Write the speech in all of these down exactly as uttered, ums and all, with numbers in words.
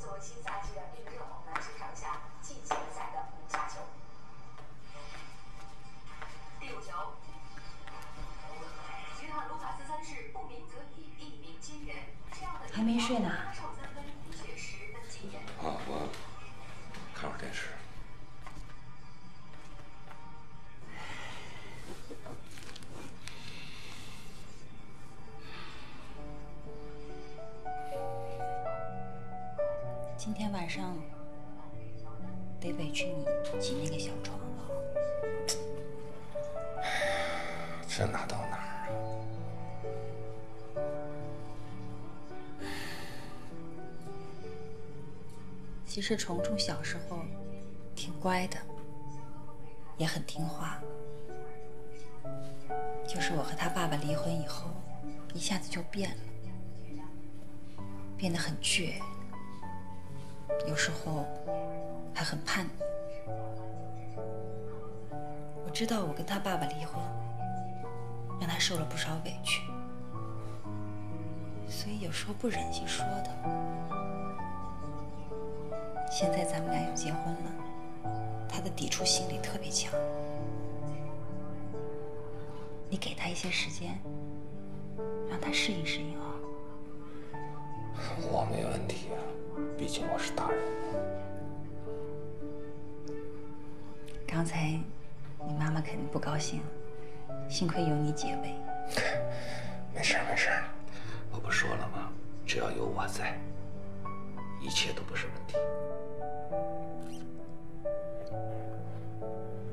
作为新赛季的第一个，我们来欣赏一下季前赛的五下球。第五球，约翰·卢卡斯三世不鸣则已，一鸣惊人。这样的还没睡呢。啊，我看会儿电视。 今天晚上得委屈你挤那个小床了。这哪到哪儿啊？其实虫虫小时候挺乖的，也很听话。就是我和他爸爸离婚以后，一下子就变了，变得很倔。 有时候还很叛逆。我知道我跟他爸爸离婚，让他受了不少委屈，所以有时候不忍心说的。现在咱们俩又结婚了，他的抵触心理特别强。你给他一些时间，让他适应适应啊。我没问题啊。 毕竟我是大人。刚才你妈妈肯定不高兴，幸亏有你解围。没事没事，我不说了吗？只要有我在，一切都不是问题。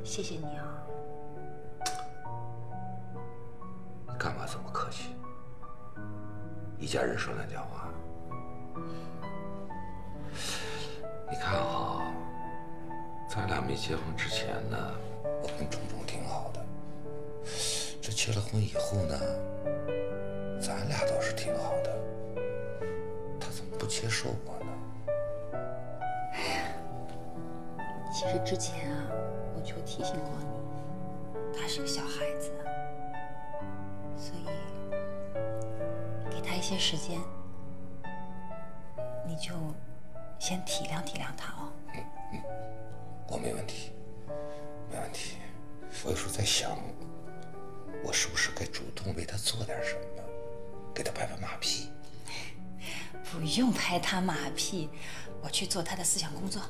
谢谢你啊！干嘛这么客气？一家人说两家话。 你看哈，咱俩没结婚之前呢，我跟虫虫挺好的。这结了婚以后呢，咱俩倒是挺好的。他怎么不接受我呢？哎呀，其实之前啊，我就提醒过你，他是个小孩子，所以给他一些时间，你就。 先体谅体谅他哦。嗯嗯，我没问题，没问题。我有时候在想，我是不是该主动为他做点什么，给他拍拍马屁？不用拍他马屁，我去做他的思想工作。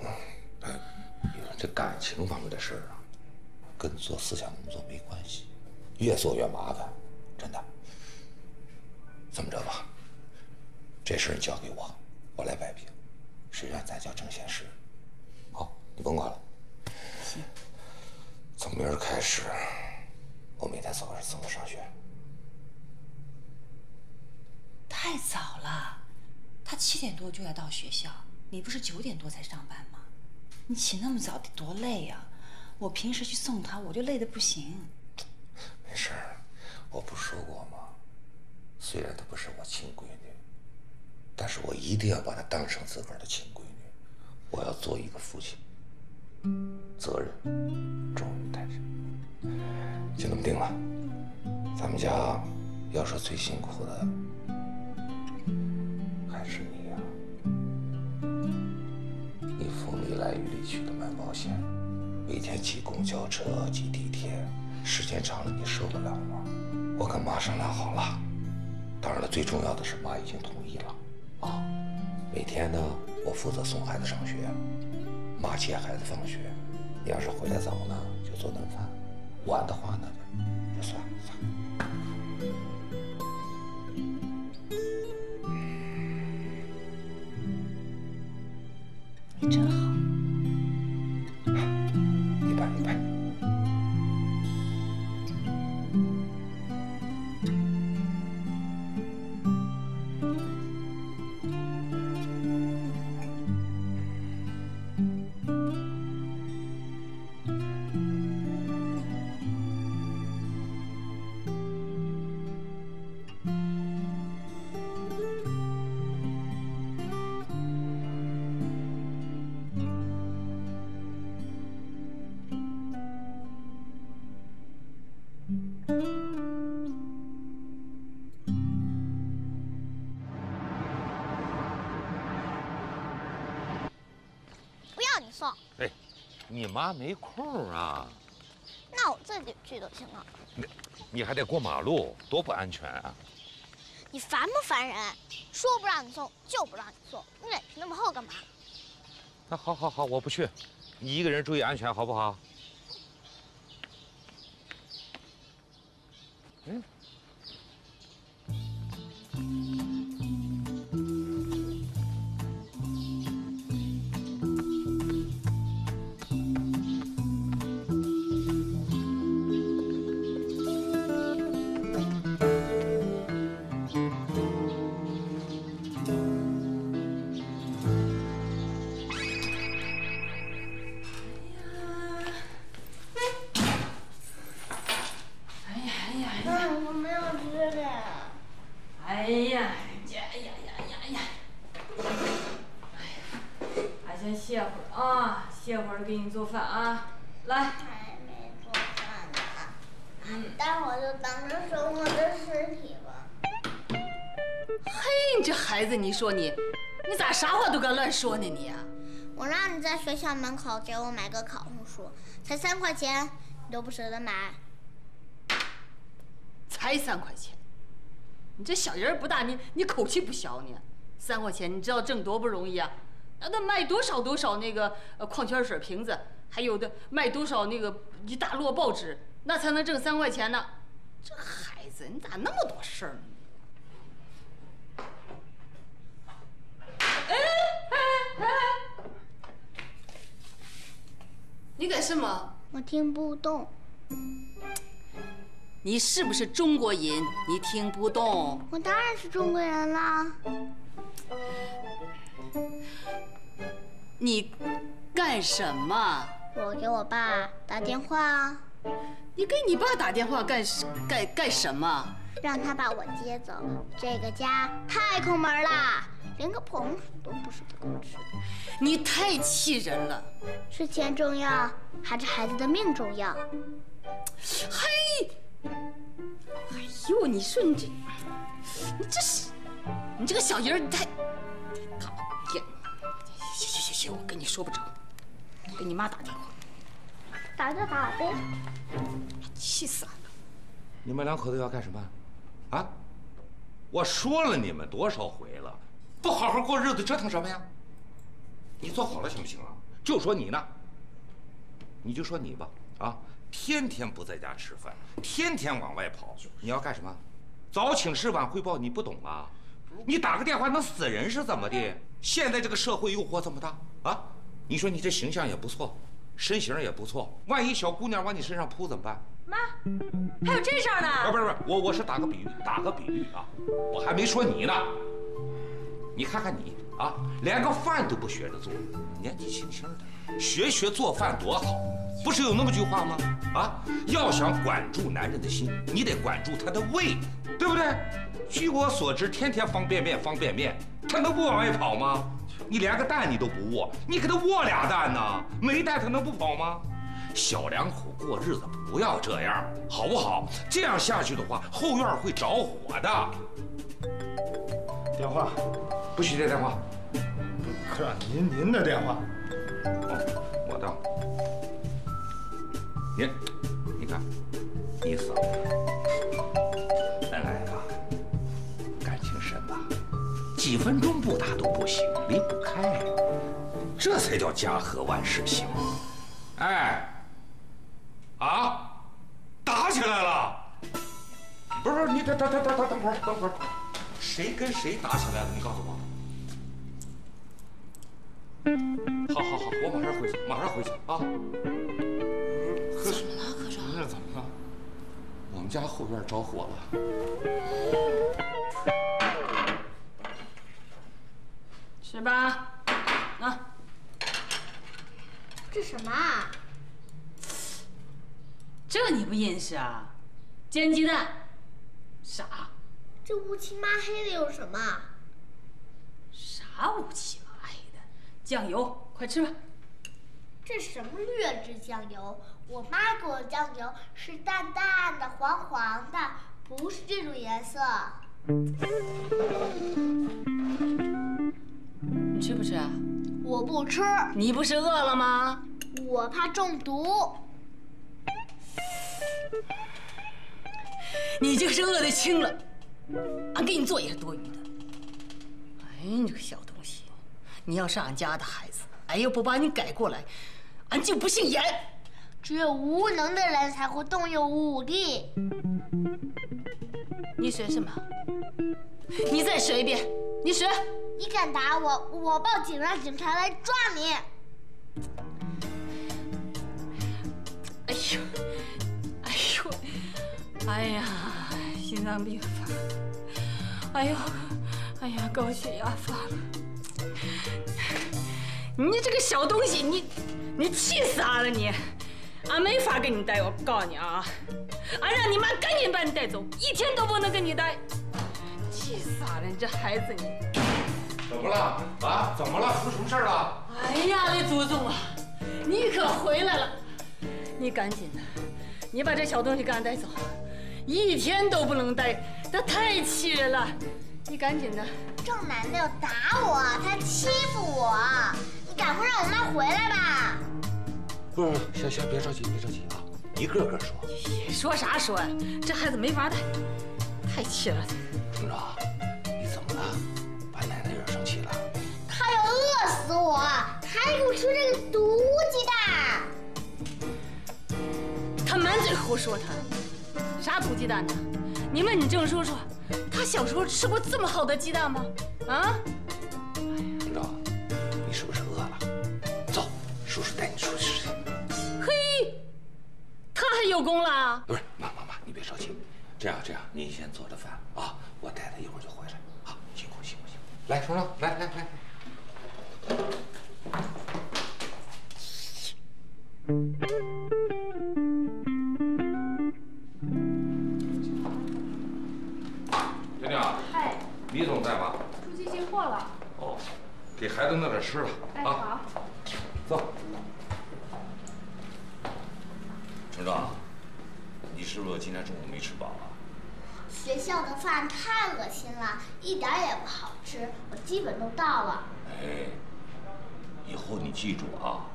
嗯，哎，你说这感情方面的事啊，跟做思想工作没关系，越做越麻烦，真的。这么着吧，这事儿你交给我。 我来摆平，谁让咱叫正现实？好，你甭管了。行。从明儿开始，我每天早上送他上学。太早了，他七点多就要到学校，你不是九点多才上班吗？你起那么早得多累呀！我平时去送他，我就累得不行。没事儿，我不说过吗？虽然她不是我亲闺女。 但是我一定要把她当成自个儿的亲闺女，我要做一个父亲，责任重于带着。就那么定了，咱们家要说最辛苦的还是你呀、啊，你风里来雨里去的买保险，每天挤公交车挤地铁，时间长了你受得了吗？我跟妈商量好了，当然了，最重要的是妈已经同意了。 啊，每天呢，我负责送孩子上学，妈接孩子放学。你要是回来早呢，就做顿饭；晚的话呢，就算了。算了。你真好。放。哎，你妈没空啊。那我自己去就行了。你你还得过马路，多不安全啊！你烦不烦人？说不让你送就不让你送，你脸皮那么厚干嘛？那好，好，好，我不去，你一个人注意安全，好不好？嗯。 给你做饭啊，来。还没做饭呢，嗯，待会儿就咱们收获的尸体吧。嘿，你这孩子，你说你，你咋啥话都敢乱说呢你？我让你在学校门口给我买个烤红薯，才三块钱，你都不舍得买。才三块钱，你这小人不大，你你口气不小你。三块钱，你知道挣多不容易啊？ 那卖多少多少那个呃矿泉水瓶子，还有的卖多少那个一大摞报纸，那才能挣三块钱呢。这孩子，你咋那么多事儿呢？哎哎哎！你干什么？我听不懂。你是不是中国人？你听不懂？我当然是中国人啦。 你干什么？我给我爸打电话啊。你给你爸打电话干干干什么？让他把我接走。这个家太抠门了，连个破红薯都不舍得给我吃。你太气人了。是钱重要，还是孩子的命重要？嘿，哎呦，你说你这，你这是，你这个小人，你太。 行行行行，我跟你说不成，我给你妈打电话，打就打呗，气死俺了！你们两口子要干什么？啊？我说了你们多少回了，不好好过日子折腾什么呀？你做好了行不行啊？就说你呢，你就说你吧，啊，天天不在家吃饭，天天往外跑，你要干什么？早请示晚汇报，你不懂啊？ 你打个电话能死人是怎么的？现在这个社会诱惑这么大啊！你说你这形象也不错，身形也不错，万一小姑娘往你身上扑怎么办？妈，还有这事儿呢？啊，不是不是，我我是打个比喻，打个比喻啊，我还没说你呢。你看看你啊，连个饭都不学着做，年纪轻轻的，学学做饭多好！不是有那么句话吗？啊，要想管住男人的心，你得管住他的胃，对不对？ 据我所知，天天方便面方便面，他能不往外跑吗？你连个蛋你都不握，你给他握俩蛋呢？没蛋他能不跑吗？小两口过日子不要这样，好不好？这样下去的话，后院会着火的。电话，不许接电话。科长，您您的电话。哦，我的。您，你看，你嫂子。 几分钟不打都不行，离不开，这才叫家和万事兴。哎，啊，打起来了！不是不是，你等等等等等等会儿，等会儿，谁跟谁打起来了？你告诉我。好好好，我马上回去，马上回去啊！怎么了，科长？这怎么了？我们家后院着火了。 吃吧，啊！这什么啊？这你不认识啊？煎鸡蛋，傻。这乌漆麻黑的有什么？啥乌漆麻黑的？酱油，快吃吧。这什么劣质酱油？我妈给我酱油是淡淡的、黄黄的，不是这种颜色。 你吃不吃啊？我不吃。你不是饿了吗？我怕中毒。你这是饿得轻了，俺给你做也是多余的。哎，你这个小东西，你要是俺家的孩子，俺要不把你改过来，俺就不姓严。只有无能的人才会动用武力。你学什么？你再学一遍！你学！你敢打我，我报警让警察来抓你！哎呦，哎呦，哎呀，心脏病发了！哎呦，哎呀，高血压发了！你这个小东西，你你气死俺了！你，俺没法跟你待，我告诉你啊！俺让你妈赶紧把你带走，一天都不能跟你待！ 气死俺了！你这孩子，你怎么了啊？怎么了？出什么事了？哎呀，那祖宗啊，你可回来了！你赶紧的，你把这小东西给俺带走，一天都不能待，这太气人了！你赶紧的。郑奶奶要打我，她欺负我，你赶快让我妈回来吧。不不，行行，别着急，别着急啊，一个个说。说啥说呀？这孩子没法带，太气了。 村长，你怎么了？把奶奶惹生气了？她要饿死我，她还给我吃这个毒鸡蛋。她满嘴胡说，她啥毒鸡蛋呢？你问你郑叔叔，他小时候吃过这么好的鸡蛋吗？啊？村长，你是不是饿了？走，叔叔带你出去吃去。嘿，他还有功了啊？不是，妈妈妈，你别着急。 这样这样，您先做着饭啊，我带他一会儿就回来。好，辛苦辛苦辛苦！来，叔叔，来来来。婷婷，嗨，李总在吗？出去进货了。哦，给孩子弄点吃的啊。好，走。村长，你是不是今天中午没吃饱啊？ 学校的饭太恶心了，一点也不好吃，我基本都到了。哎，以后你记住啊，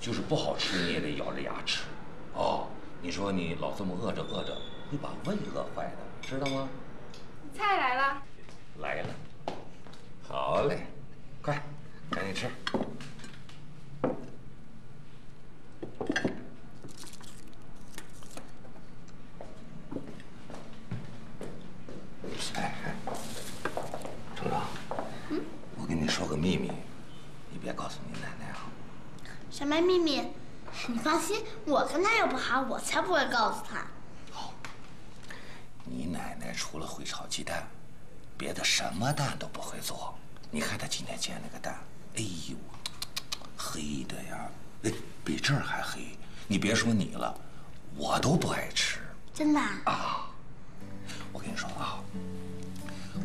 就是不好吃你也得咬着牙吃，哦。你说你老这么饿着饿着，你把胃饿坏了，知道吗？菜来了。来了。好嘞，快，赶紧吃。哎哎，程程，嗯，我跟你说个秘密，你别告诉你奶奶啊。什么秘密？你放心，我跟她又不好，我才不会告诉她。好，你奶奶除了会炒鸡蛋，别的什么蛋都不会做。你看她今天煎那个蛋，哎呦，黑的呀，哎，比这儿还黑。你别说你了，我都不爱吃。真的啊？ 我跟你说啊，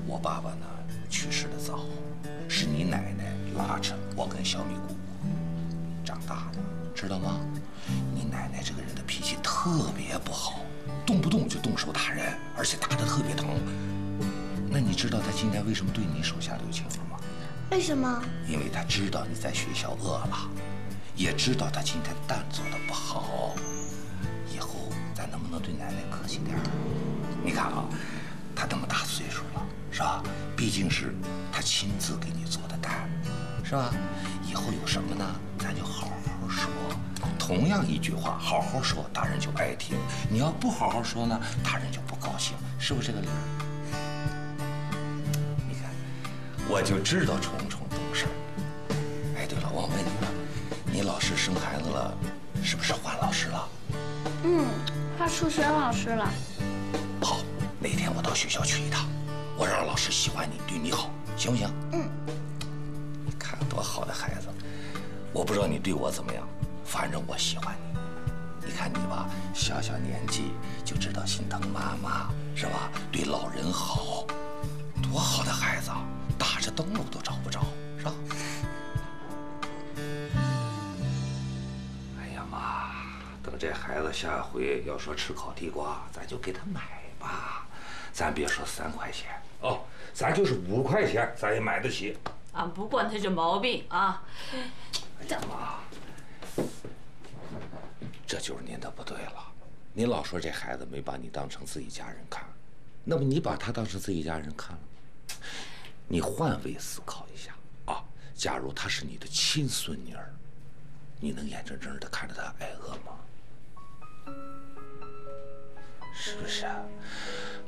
我爸爸呢去世的早，是你奶奶拉扯我跟小米姑姑长大的，知道吗？你奶奶这个人的脾气特别不好，动不动就动手打人，而且打得特别疼。那你知道她今天为什么对你手下留情了吗？为什么？因为她知道你在学校饿了，也知道她今天蛋做的不好。以后咱能不能对奶奶客气点儿？ 你看啊，他这么大岁数了，是吧？毕竟是他亲自给你做的蛋，是吧？以后有什么呢，咱就好好说。同样一句话，好好说，大人就爱听；你要不好好说呢，大人就不高兴，是不是这个理儿？你看，我就知道虫虫懂事儿。哎，对了，忘问你了，你老师生孩子了，是不是换老师了？嗯，换数学老师了。 好，哪天我到学校去一趟，我让老师喜欢你，对你好，行不行？嗯。你看多好的孩子，我不知道你对我怎么样，反正我喜欢你。你看你吧，小小年纪就知道心疼妈妈，是吧？对老人好，多好的孩子，打着灯笼都找不着，是吧？哎呀妈，等这孩子下回要说吃烤地瓜，咱就给他买。 爸，咱别说三块钱哦，咱就是五块钱，咱也买得起俺不惯他这毛病啊！哎呀妈，这就是您的不对了。您老说这孩子没把你当成自己家人看，那么你把他当成自己家人看了吗？你换位思考一下啊！假如他是你的亲孙女儿，你能眼睁睁地看着他挨饿吗？ 是不是？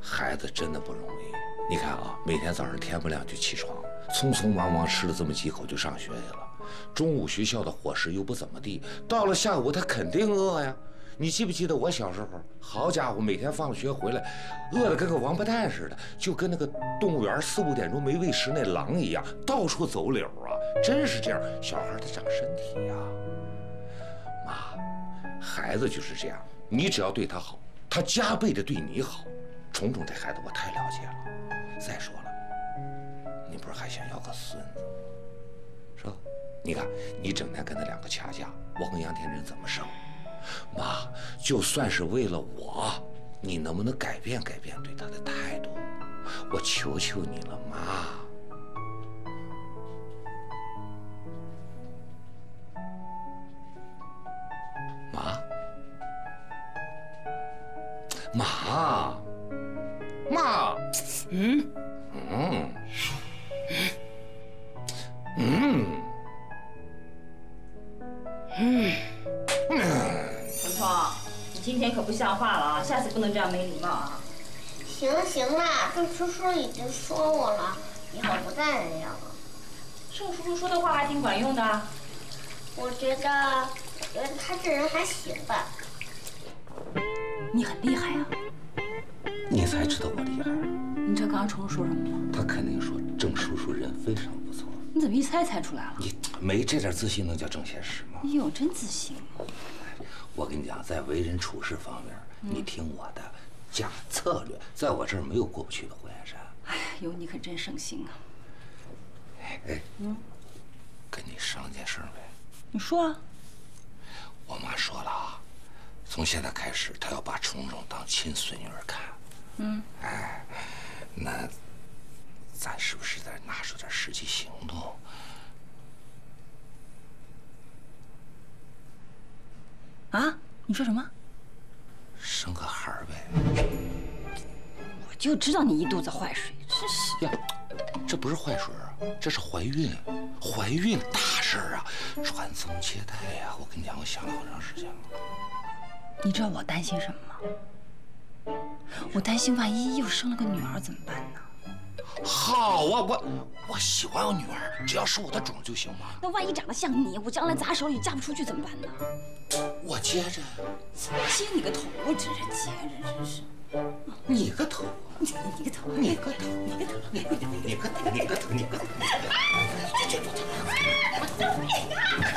孩子真的不容易。你看啊，每天早上天不亮就起床，匆匆忙忙吃了这么几口就上学去了。中午学校的伙食又不怎么地，到了下午他肯定饿呀。你记不记得我小时候？好家伙，每天放了学回来，饿得跟个王八蛋似的，就跟那个动物园四五点钟没喂食那狼一样，到处走溜啊！真是这样，小孩他长身体呀。妈，孩子就是这样，你只要对他好。 他加倍的对你好，虫虫这孩子我太了解了。再说了，你不是还想要个孙子，是吧？你看你整天跟他两个掐架，我和杨天真怎么生？妈，就算是为了我，你能不能改变改变对他的态度？我求求你了，妈。 妈，妈，嗯，嗯，嗯，嗯，彤彤，你今天可不像话了啊！下次不能这样没礼貌啊！行行啦，郑叔叔已经说我了，以后不再那样了。郑叔叔说的话还挺管用的，我觉得，我觉得他这人还行吧。 你很厉害呀、啊！你才知道我厉害。你知道刚刚虫虫说什么吗？他肯定说郑叔叔人非常不错。你怎么一猜猜出来了？你没这点自信能叫正现实吗？哎呦，真自信！我跟你讲，在为人处事方面，你听我的，讲策略，在我这儿没有过不去的火焰山。哎呦，你可真省心啊！哎哎，嗯，跟你商件事呗。你说啊。我妈说了啊。 从现在开始，他要把虫虫当亲孙女儿看。嗯，哎，那咱是不是得拿出点实际行动？啊？你说什么？生个孩儿呗。我就知道你一肚子坏水，真是呀！这不是坏水啊，这是怀孕，怀孕大事儿啊，传宗接代呀！我跟你讲，我想了好长时间了。 你知道我担心什么吗？我担心万一又生了个女儿怎么办呢？好啊，我我喜欢我女儿，只要是我的种就行嘛。那万一长得像你，我将来砸手里嫁不出去怎么办呢？我接着，接你个头啊！真是接着，真是。你个头啊！你个头！你个头！你个头！你个头！你个头！你个头！你个头！啊！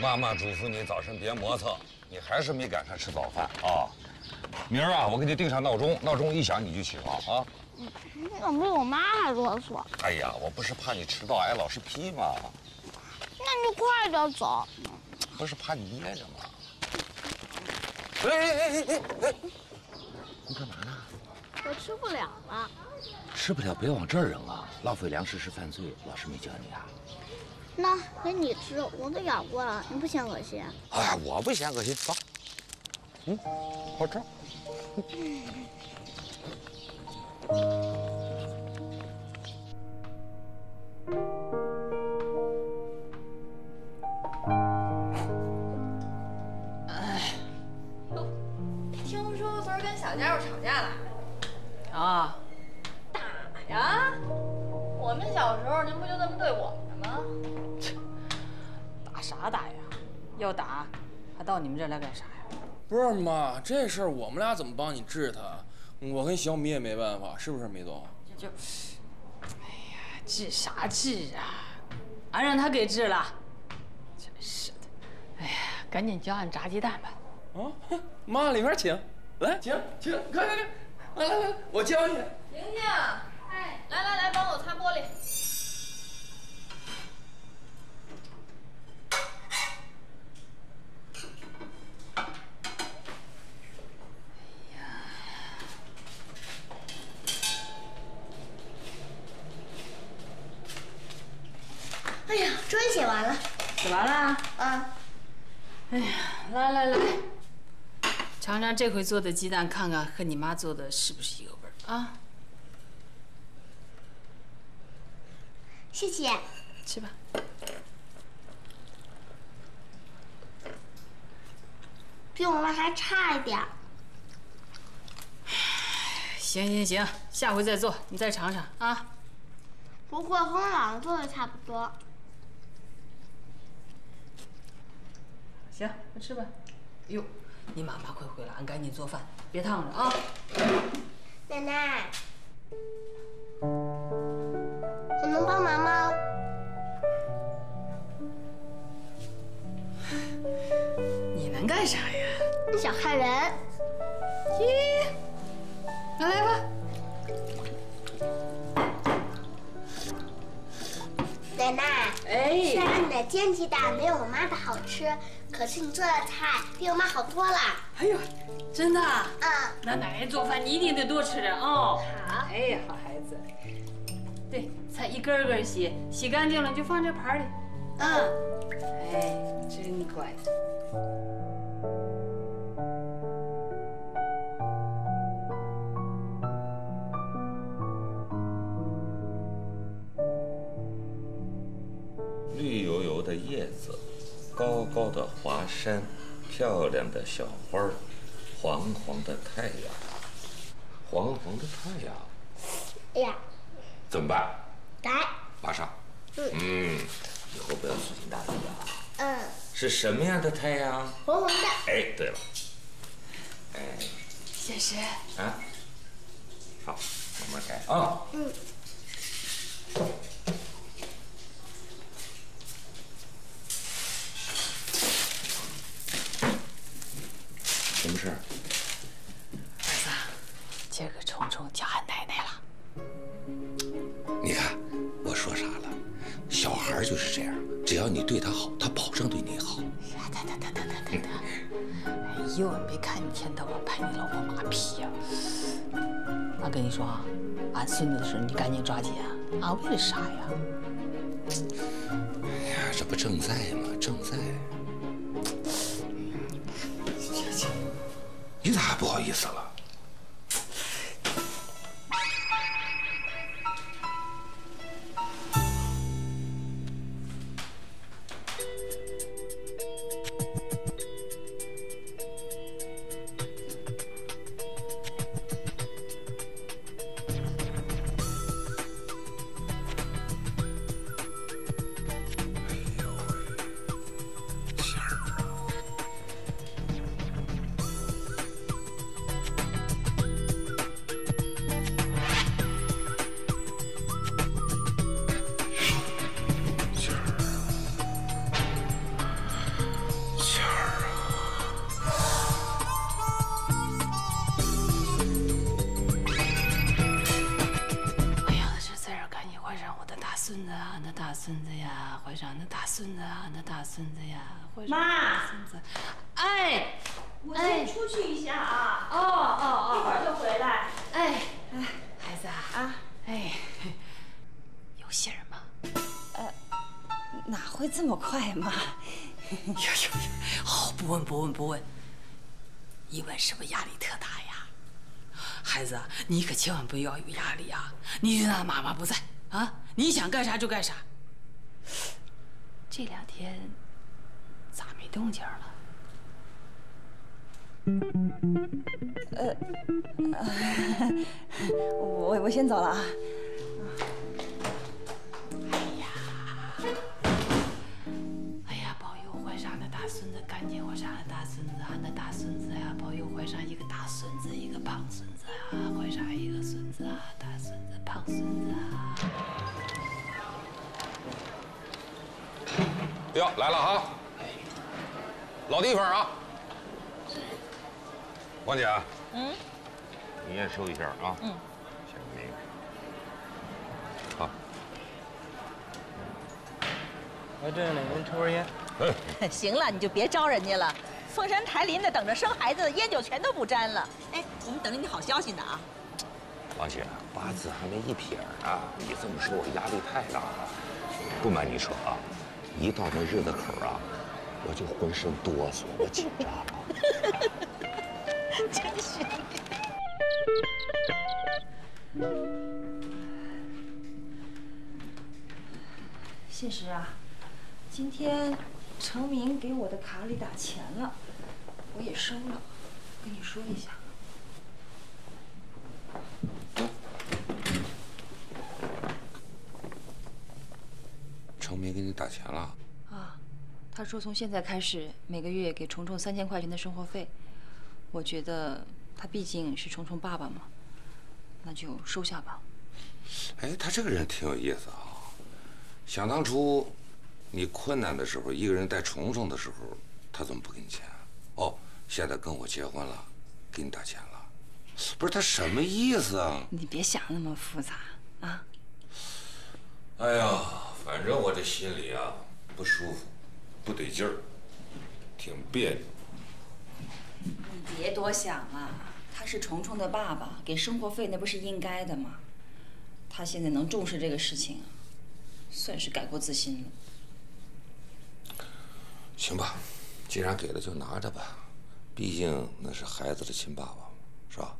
妈妈嘱咐你早晨别磨蹭，你还是没赶上吃早饭啊！明儿啊，我给你定上闹钟，闹钟一响你就起床啊！你怎么比我妈还啰嗦？哎呀，我不是怕你迟到挨老师批吗？那你就快点走。不是怕你噎着吗？哎哎哎哎哎！你干嘛呢？ 我吃不了了，吃不了别往这儿扔啊！浪费粮食是犯罪，老师没教你啊。那给你吃，我都咬过了，你不嫌恶心？哎，我不嫌恶心，走。嗯，好吃。哎，哟，听说昨儿跟小家伙吵架了。 啊，打呀！我们小时候您不就这么对我们吗？打啥打呀？要打，还到你们这儿来干啥呀？不是妈，这事儿我们俩怎么帮你治他？我跟小米也没办法，是不是梅总？这就，哎呀，治啥治啊？俺让他给治了，真是的。哎呀，赶紧教俺炸鸡蛋吧。啊，妈，里面请，来，请，请，快快快！ 来来来，我教你。玲玲，哎，来来来，帮我擦玻璃。哎呀，终于写完了。写完了？嗯。哎呀，来来来，尝尝这回做的鸡蛋，看看和你妈做的是不是一个味儿啊？谢谢。吃吧。 比我们还差一点。行行行，下回再做，你再尝尝啊。不过和姥姥做的差不多。行，那吃吧。哟，你妈妈快回来，俺赶紧做饭，别烫着啊。奶奶，我能帮忙吗？ 能干啥呀？你想害人？咦，拿来吧。奶奶，哎，虽然你的煎鸡蛋没有我妈的好吃，可是你做的菜比我妈好多了。哎呦，真的？嗯。那奶奶做饭你一定得多吃点哦。好。哎，好孩子。对，菜一根根洗，洗干净了就放这盘里。嗯。哎，真乖。 绿油油的叶子，高高的华山，漂亮的小花儿，黄黄的太阳，黄黄的太阳。哎呀，怎么办？改，马上。嗯嗯，以后不要粗心大意啊。嗯。是什么样的太阳？黄黄的。哎，对了。哎，先生。啊。好，慢慢改啊。嗯。 什么事？儿子，今儿个虫虫叫俺奶奶了。你看，我说啥了？小孩就是这样，只要你对他好，他保证对你好。他他他他他他他！哎呦，你别看你一天到晚拍你老婆马屁呀！俺跟你说啊，俺孙子的事你赶紧抓紧啊！啊，为了啥呀？哎呀，这不正在吗？正在。 你咋还不好意思了？孙子呀，妈，孙子，哎，我先出去一下啊。哦哦哦，一会儿就回来。哎，孩子啊，哎，有信儿吗？呃，哪会这么快嘛？呀呀呀！好，不问不问不问，一问是不是压力特大呀？孩子，你可千万不要有压力啊！你就当妈妈不在啊，你想干啥就干啥。 这两天咋没动静了？呃，我我先走了啊。哎呀，哎呀，保佑怀上的大孙子，赶紧怀上的大孙子，俺的大孙子呀！保佑怀上一个大孙子，一个胖孙子啊，怀上一个孙子啊，大孙子、胖孙子啊。 哟，来了啊！老地方啊，王姐。嗯。你也收一下啊。嗯。先给你。好。哎，这哪个人抽根烟？哎。行了，你就别招人家了。凤山台林的等着生孩子的，烟酒全都不沾了。哎，我们等着你好消息呢啊。王姐，八字还没一撇呢，你这么说我压力太大了。不瞒你说啊，一到那日子口啊，我就浑身哆嗦，我紧张了。真是。信石啊，今天程明给我的卡里打钱了，我也收了，跟你说一下。 程明给你打钱了啊？他说从现在开始每个月给虫虫三千块钱的生活费，我觉得他毕竟是虫虫爸爸嘛，那就收下吧。哎，他这个人挺有意思啊！想当初你困难的时候，一个人带虫虫的时候，他怎么不给你钱啊？哦，现在跟我结婚了，给你打钱了，不是他什么意思啊？你别想那么复杂啊！哎呀。 反正我这心里啊不舒服，不得劲儿，挺别扭。你别多想了，他是虫虫的爸爸，给生活费那不是应该的吗？他现在能重视这个事情，算是改过自新了。行吧，既然给了就拿着吧，毕竟那是孩子的亲爸爸，是吧？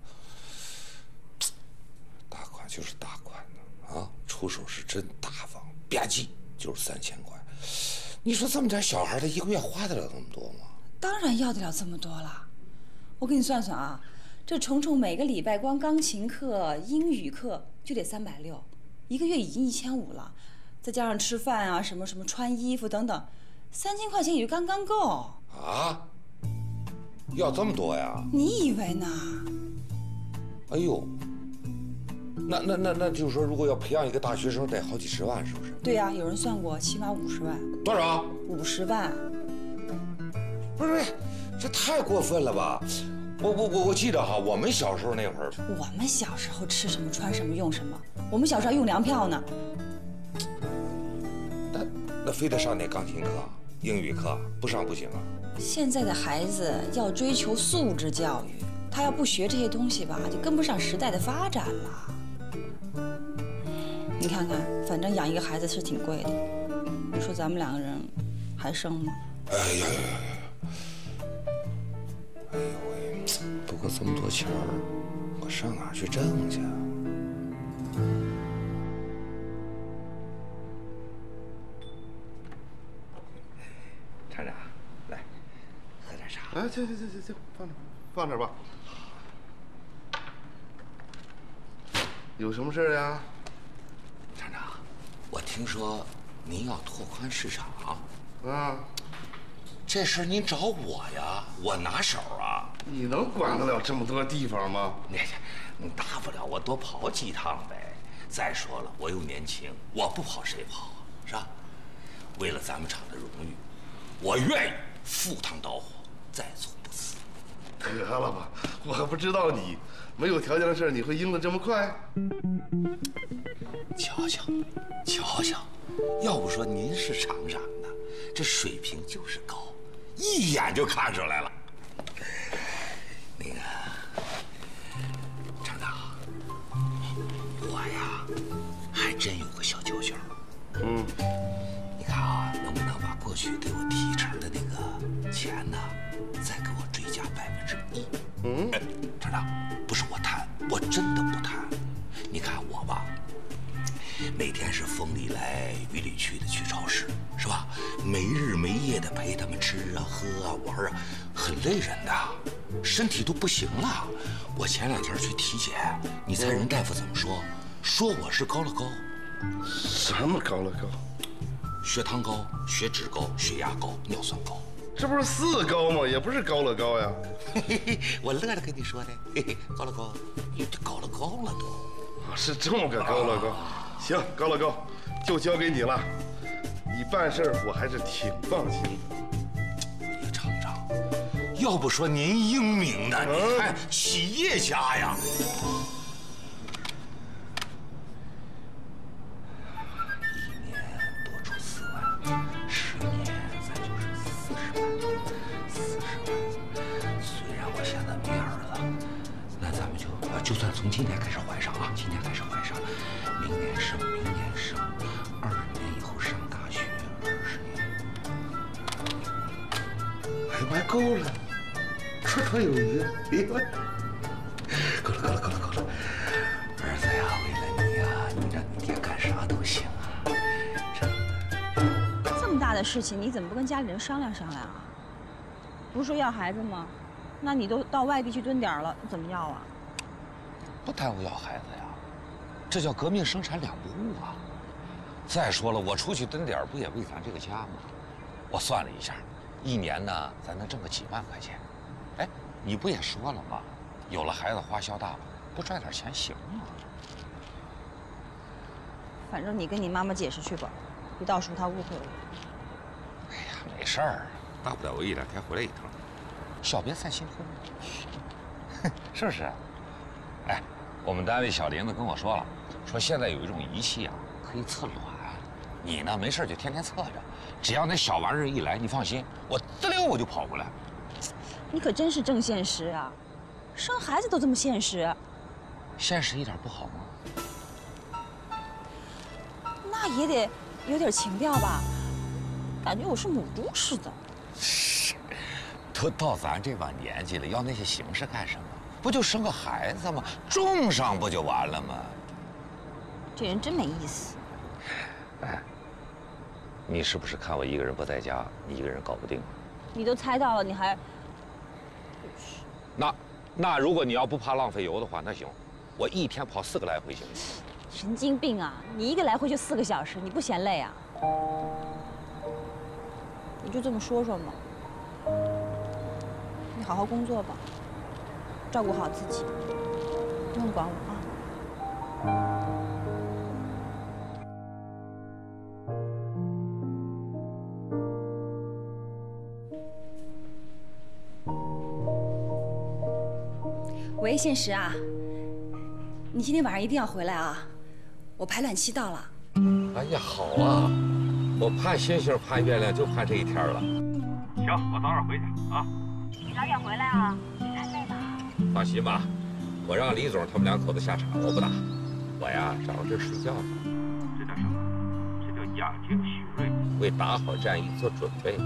大款就是大款的啊，出手是真大方。 吧唧就是三千块，你说这么点小孩，他一个月花得了那么多吗？当然要得了这么多了。我给你算算啊，这虫虫每个礼拜光钢琴课、英语课就得三百六，一个月已经一千五了，再加上吃饭啊、什么什么、穿衣服等等，三千块钱也就刚刚够啊。要这么多呀？你以为呢？哎呦！ 那那那那就是说，如果要培养一个大学生，得好几十万，是不是？对呀、啊，有人算过，起码五十万。多少？五十万。不是不是，这太过分了吧！我我我我记得哈，我们小时候那会儿，我们小时候吃什么、穿什么、用什么，我们小时候还用粮票呢。那那非得上点钢琴课、英语课，不上不行啊！现在的孩子要追求素质教育，他要不学这些东西吧，就跟不上时代的发展了。 你看看，反正养一个孩子是挺贵的。你说咱们两个人还生吗？哎呀呀呀！哎呦喂！不过这么多钱儿，我上哪儿去挣去啊？厂长，来，喝点茶。哎，行行行行行，放这，放这吧。有什么事呀？ 厂长，我听说您要拓宽市场，啊，这事儿您找我呀，我拿手啊。你能管得了这么多地方吗？那，你大不了我多跑几趟呗。再说了，我又年轻，我不跑谁跑啊？是吧？为了咱们厂的荣誉，我愿意赴汤蹈火，在所不辞。得了吧，我还不知道你没有条件的事你会应得这么快。 瞧瞧，瞧瞧，要不说您是厂长呢，这水平就是高，一眼就看出来了。那个厂长，我呀还真有个小教训。嗯，你看啊，能不能把过去给我提成的那个钱呢，再给我追加百分之一？嗯，厂长，不是我贪，我真的不贪。你看我吧。 每天是风里来雨里去的去超市，是吧？没日没夜的陪他们吃啊、喝啊、玩啊，很累人的，身体都不行了。我前两天去体检，你猜人大夫怎么说？说我是高了高，什么高了高？血糖高、血脂高、血压高、尿酸高，这不是四高吗？也不是高了高呀。嘿嘿，我乐着跟你说的，嘿嘿，高了高，高了高了都，是这么个高了高。 行，高老高，就交给你了。你办事我还是挺放心的。哎呀，厂长，要不说您英明呢，您还企业家呀。一年多出四万，十年咱就是四十万，四十万。虽然我现在没儿子，那咱们就就算从今天开始怀上啊，今天开始怀上。 明年生，明年生，二十年以后生他玩够了，绰绰有余。哎呦，够了，够了，够了，够了！儿子呀，为了你呀，你让你爹干啥都行啊。这么大的事情，你怎么不跟家里人商量商量啊？不是说要孩子吗？那你都到外地去蹲点了，怎么要啊？不耽误要孩子呀，这叫革命生产两不误啊。 再说了，我出去蹲点不也为咱这个家吗？我算了一下，一年呢，咱能挣个几万块钱。哎，你不也说了吗？有了孩子花销大了，不赚点钱行吗？反正你跟你妈妈解释去吧，别到时候她误会我。哎呀，没事儿，大不了我一两天回来一趟，小别散新婚，是不是？哎，我们单位小林子跟我说了，说现在有一种仪器啊，可以测卵。 你呢？没事就天天测着，只要那小玩意儿一来，你放心，我滋溜我就跑过来。你可真是正现实啊，生孩子都这么现实。现实一点不好吗？那也得有点情调吧，感觉我是母猪似的。是，都到咱这把年纪了，要那些形式干什么？不就生个孩子吗？种上不就完了吗？这人真没意思。哎。 你是不是看我一个人不在家，你一个人搞不定啊？你都猜到了，你还……那，那如果你要不怕浪费油的话，那行，我一天跑四个来回行吗？神经病啊！你一个来回就四个小时，你不嫌累啊？你就这么说说嘛。你好好工作吧，照顾好自己，不用管我啊。 喂，现实啊，你今天晚上一定要回来啊！我排卵期到了。哎呀，好啊！我盼星星盼月亮，就盼这一天了。行，我早点回去啊。你早点回来啊，别太累了。放心吧，我让李总他们两口子下场，我不打。我呀，找个地儿睡觉去。这叫什么？这叫养精蓄锐，为打好战役做准备。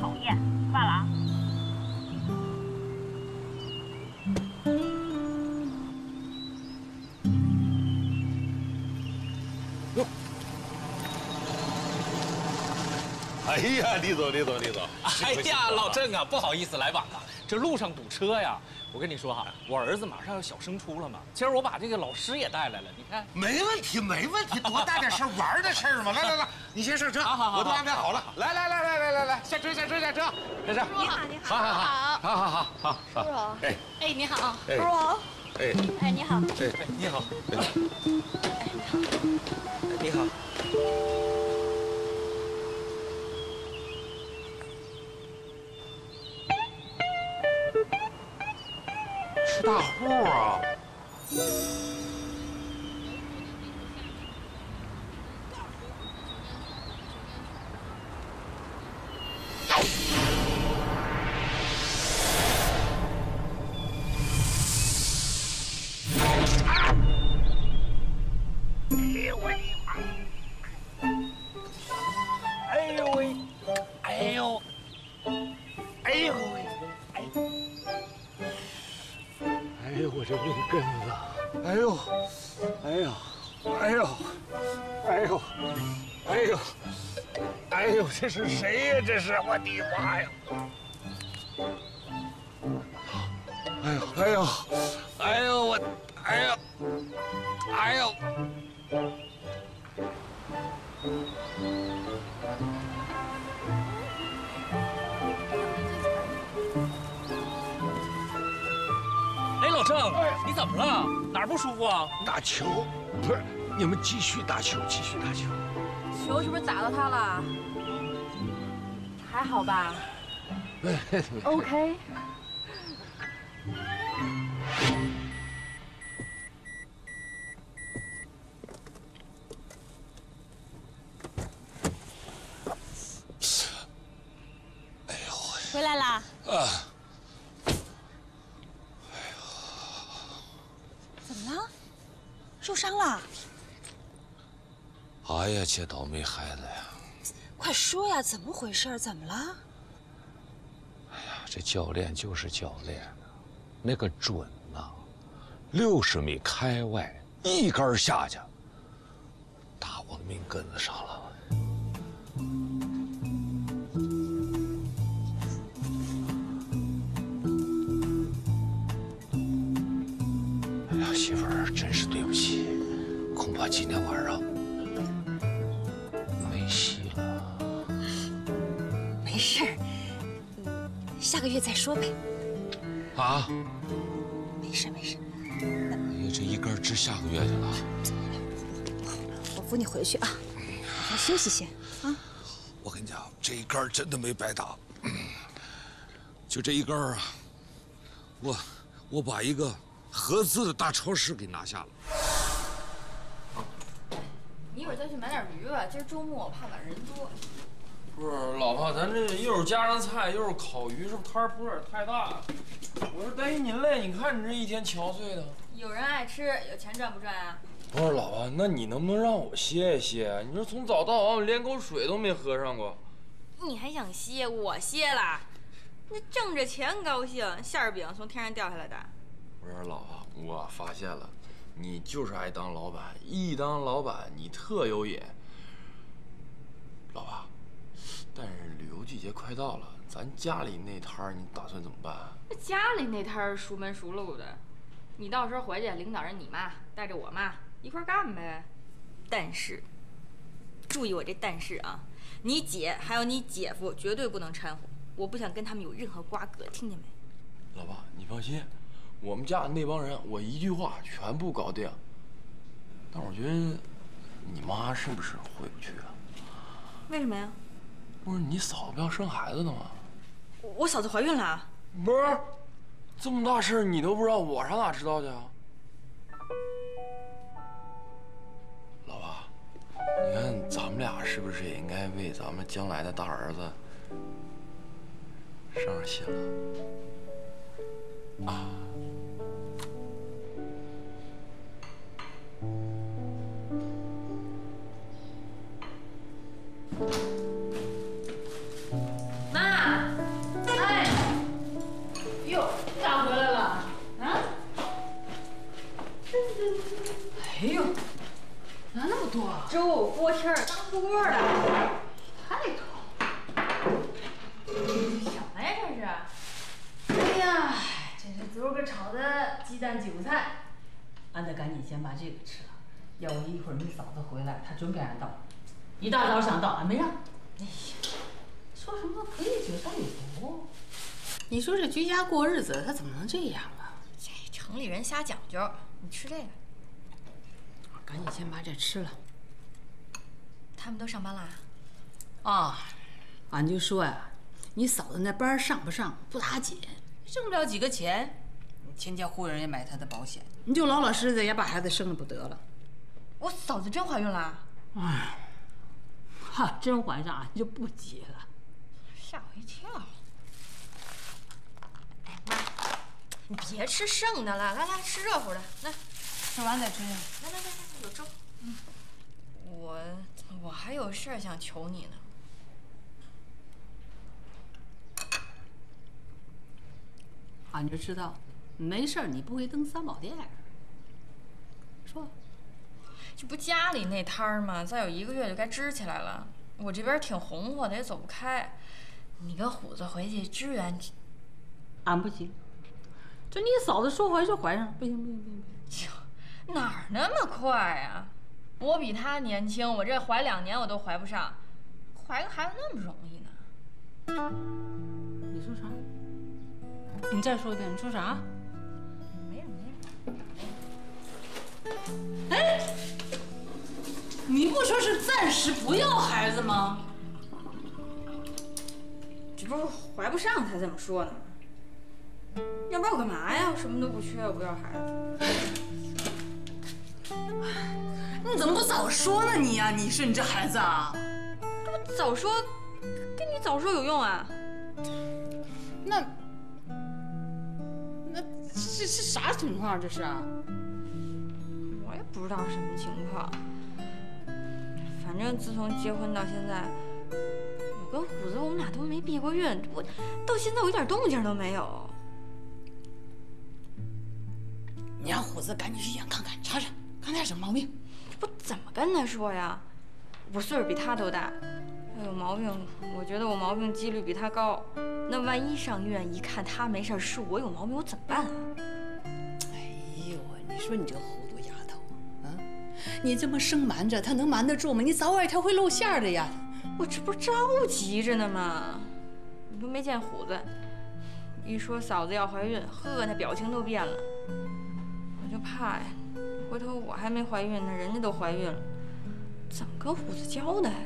讨厌，挂了啊。 哎呀，李总，李总，李总！哎呀，老郑啊，不好意思来晚了，这路上堵车呀。我跟你说哈，我儿子马上要小升初了嘛，今儿我把这个老师也带来了，你看。没问题，没问题，多大点事儿，玩的事儿嘛。来来来，你先上车，我都安排好了。来来来来来来来，下车下车下车下车。你好，你好，好好好好好好。叔叔，哎哎，你好，叔叔，哎哎，你好，哎你好，哎你好，你好。 大户啊！哎呦喂！哎呦喂！哎呦！哎呦喂！哎！ 哎呦，我这命根子！哎呦，哎呦，哎呦，哎呦，哎呦，哎呦，这是谁呀？这是我的妈呀！哎呦，哎呦，哎呦，我，哎呦，哎呦！老郑，你怎么了？哪儿不舒服啊？打球，不是你们继续打球，继续打球。球是不是砸到他了？还好吧。OK。哎呦！回来啦。啊。 受伤了！哎呀，这倒霉孩子呀！快说呀，怎么回事？怎么了？这教练就是教练，那个准呐、啊！六十米开外一杆下去，打我命根子上了。 媳妇儿，真是对不起，恐怕今天晚上没戏了。没事儿，下个月再说呗。啊？没事没事。你这一根支下个月去了？我扶你回去啊，先休息些啊。我跟你讲，这一杆真的没白打，就这一杆啊，我我把一个。 合资的大超市给拿下了。你一会儿再去买点驴吧，今儿周末我怕晚人多。不是，老婆，咱这又是家常菜，又是烤鱼，是不是摊儿铺有点太大了？我是担心你累，你看你这一天憔悴的。有人爱吃，有钱赚不赚啊？不是，老婆，那你能不能让我歇一歇？你说从早到晚我连口水都没喝上过。你还想歇？我歇了，那挣着钱高兴，馅儿饼从天上掉下来的。 我说老婆，我发现了，你就是爱当老板，一当老板你特有瘾。老婆，但是旅游季节快到了，咱家里那摊儿你打算怎么办、啊？那家里那摊儿熟门熟路的，你到时候回去，领导让你妈带着我妈一块干呗。但是，注意我这但是啊，你姐还有你姐夫绝对不能掺和，我不想跟他们有任何瓜葛，听见没？老婆，你放心。 我们家那帮人，我一句话全部搞定。但我觉得，你妈是不是回不去啊？为什么呀？不是你嫂子不要生孩子的吗？我嫂子怀孕了。不是，这么大事你都不知道，我上哪知道去啊？老婆，你看咱们俩是不是也应该为咱们将来的大儿子上上心了？啊？ 妈，哎，哟，咋回来了？啊？哎呦，哪那么多啊？粥、锅贴儿、大火锅的，太多。什么呀这是？哎呀，这是昨儿个炒的鸡蛋韭菜，俺得赶紧先把这个吃了，要不一会儿你嫂子回来，她准给俺倒。 一大早想到，俺没让。哎呀，说什么隔夜韭菜有毒？你说这居家过日子，他怎么能这样啊？这城里人瞎讲究。你吃这个，赶紧先把这吃了。他们都上班啦？啊，俺就说呀，你嫂子那班上不上不打紧，挣不了几个钱，你全家忽悠人也买她的保险，你就老老实实在家把孩子生了不得了。我嫂子真怀孕了？哎。 哈、啊，真怀上俺就不急了，吓我一跳！哎妈，你别吃剩的了，来来吃热乎的，来，吃完再吃去。来来来来，有粥。嗯，我我还有事儿想求你呢。俺就知道，没事儿你不会登三宝殿。说。 这不家里那摊儿吗？再有一个月就该支起来了。我这边挺红火的，也走不开。你跟虎子回去支援，俺不行。这你嫂子说怀就怀上，不行不行不行不行！哪儿那么快呀？我比她年轻，我这怀两年我都怀不上，怀个孩子那么容易呢？你说啥？你再说一遍，你说啥？没什么没什么。哎。 你不说是暂时不要孩子吗？这不是怀不上才这么说的吗？要不然我干嘛呀？我什么都不缺，我不要孩子。你怎么不早说呢你呀、啊？你说你这孩子啊，我早说跟你早说有用啊？那那这是啥情况？这是？我也不知道什么情况。 反正自从结婚到现在，我跟虎子我们俩都没避过孕，我到现在我一点动静都没有。你让虎子赶紧去医院看看，查查看他有什么毛病。我怎么跟他说呀？我岁数比他都大，我有毛病，我觉得我毛病几率比他高。那万一上医院一看他没事，是我有毛病，我怎么办啊？哎呦，你说你这糊涂丫头啊！你这么生瞒着，他能瞒得住吗？你早晚他会露馅的呀！我这不着急着呢吗？你都没见虎子，一说嫂子要怀孕，呵，那表情都变了。 就怕呀，回头我还没怀孕呢，人家都怀孕了，怎么跟虎子交代呀？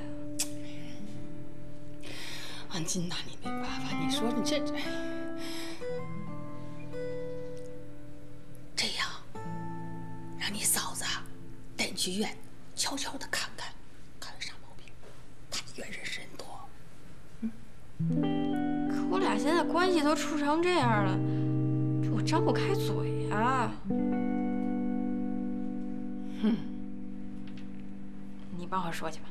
安金呐，你没办法，你说你这这这样，让你嫂子带你去医院，悄悄的看看，看有啥毛病。她医院认识人多，嗯。可我俩现在关系都处成这样了，这我张不开嘴啊。 哼，你帮我说去吧。